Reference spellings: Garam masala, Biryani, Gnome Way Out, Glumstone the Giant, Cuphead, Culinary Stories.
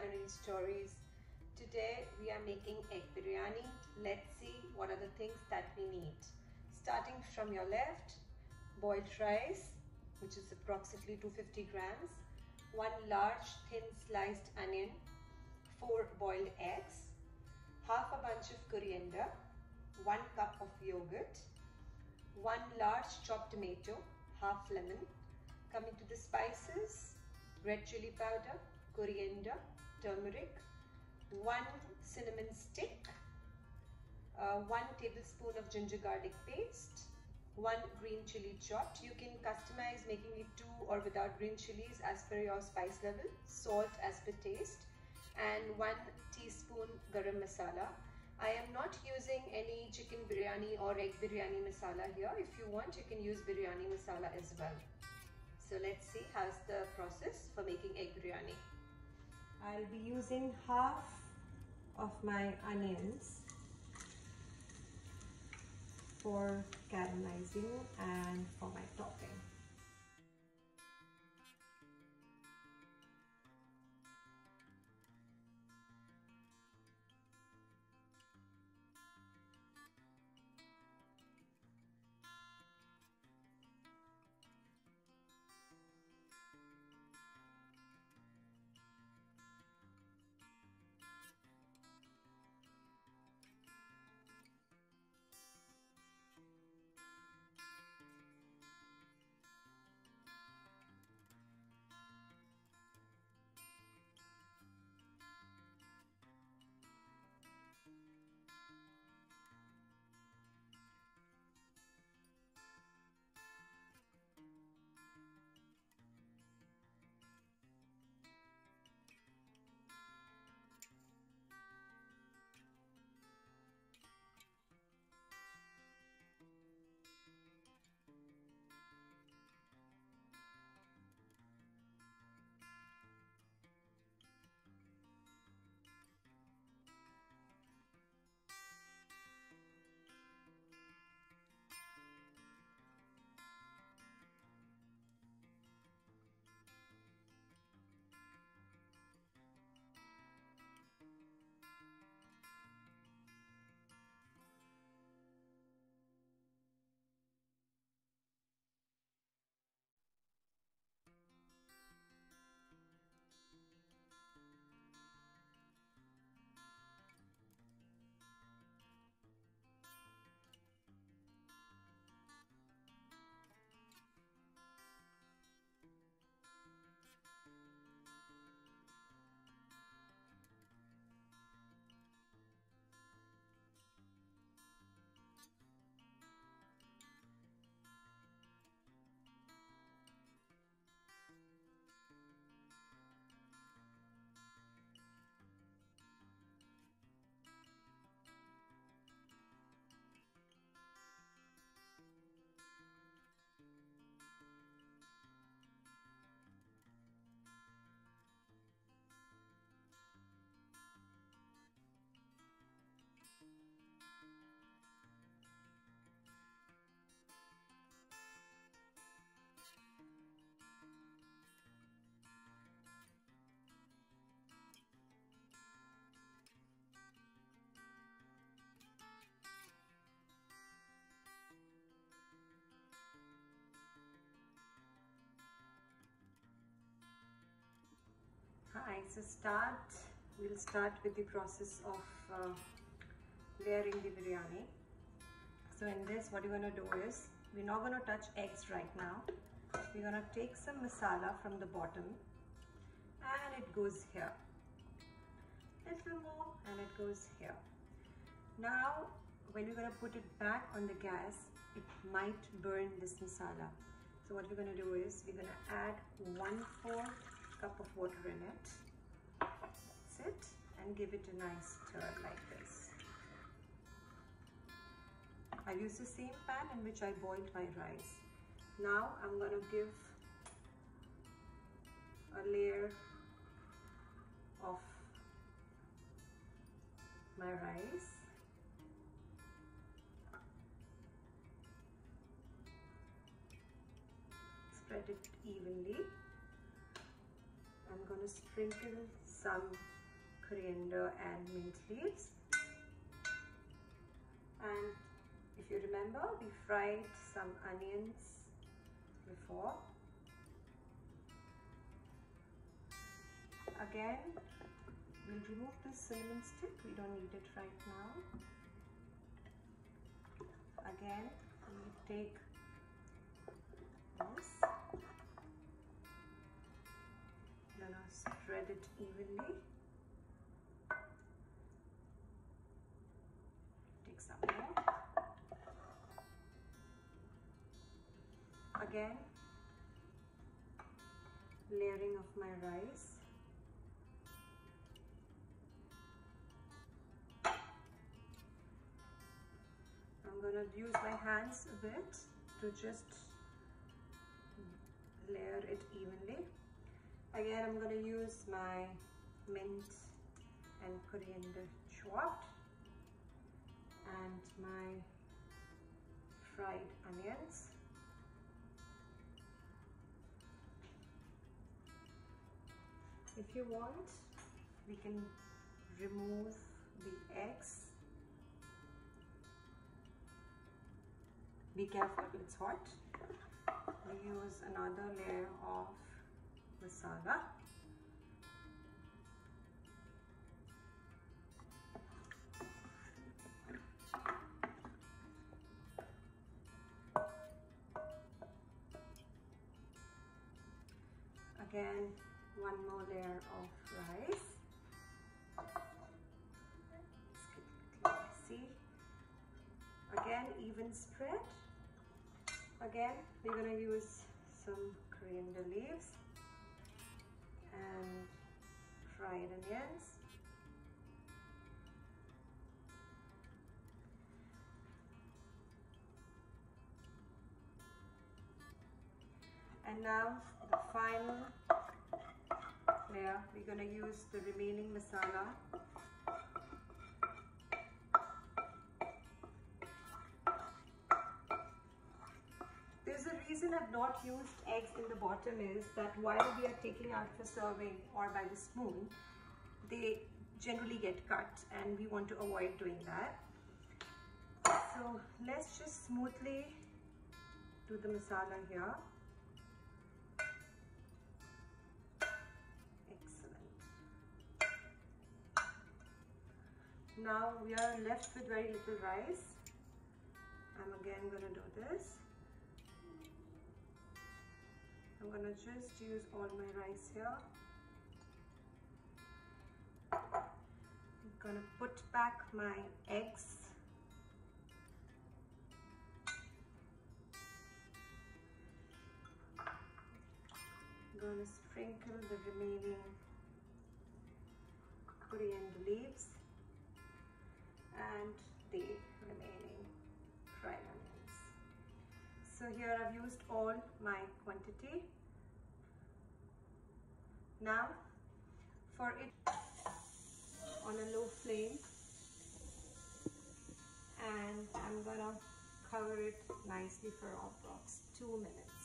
culinary stories. Today we are making egg biryani. Let's see what are the things that we need. Starting from your left, boiled rice, which is approximately 250 grams, one large thin sliced onion, 4 boiled eggs, half a bunch of coriander, 1 cup of yogurt, 1 large chopped tomato, half lemon. Coming to the spices, red chili powder, coriander, turmeric, 1 cinnamon stick, 1 tablespoon of ginger garlic paste, 1 green chili chopped. You can customize making it 2 or without green chilies as per your spice level, salt as per taste, and 1 teaspoon garam masala. I am not using any chicken biryani or egg biryani masala here. If you want, you can use biryani masala as well. So let's see how's the process for making egg biryani. I'll be using half of my onions for caramelizing and for my topping. Hi, so we'll start with the process of layering the biryani. So in this, what you're going to do is, we're not going to touch eggs right now. We're going to take some masala from the bottom and it goes here. Little more and it goes here. Now, when you're going to put it back on the gas, it might burn this masala. So what we're going to do is, we're going to add 1/4 cup of water in it. That's it, and give it a nice stir like this. I use the same pan in which I boiled my rice. Now I'm going to give a layer of my rice. Spread it evenly. I'm going to sprinkle some coriander and mint leaves. And if you remember, we fried some onions before. Again, we'll remove this cinnamon stick, we don't need it right now. Again, we'll take this, gonna spread it evenly. Take some more. Again, layering of my rice. I'm gonna use my hands a bit to just layer it evenly. Again, I'm gonna use my mint and coriander chopped and my fried onions. If you want, we can remove the eggs. Be careful, it's hot. We use another layer of masala. Again, one more layer of rice. Let's get it clear, see? Again, even spread. Again, we're going to use some coriander leaves and fried onions. And now the final layer, we're going to use the remaining masala. The reason I've not used eggs in the bottom is that while we are taking out for serving or by the spoon, they generally get cut and we want to avoid doing that. So let's just smoothly do the masala here. Excellent. Now we are left with very little rice. I'm again going to do this. I'm going to just use all my rice here. I'm going to put back my eggs. I'm going to sprinkle the remaining coriander leaves and the remaining fried onions. So here I've used all my quantity. Now for it on a low flame, and I'm gonna cover it nicely for approximately 2 minutes.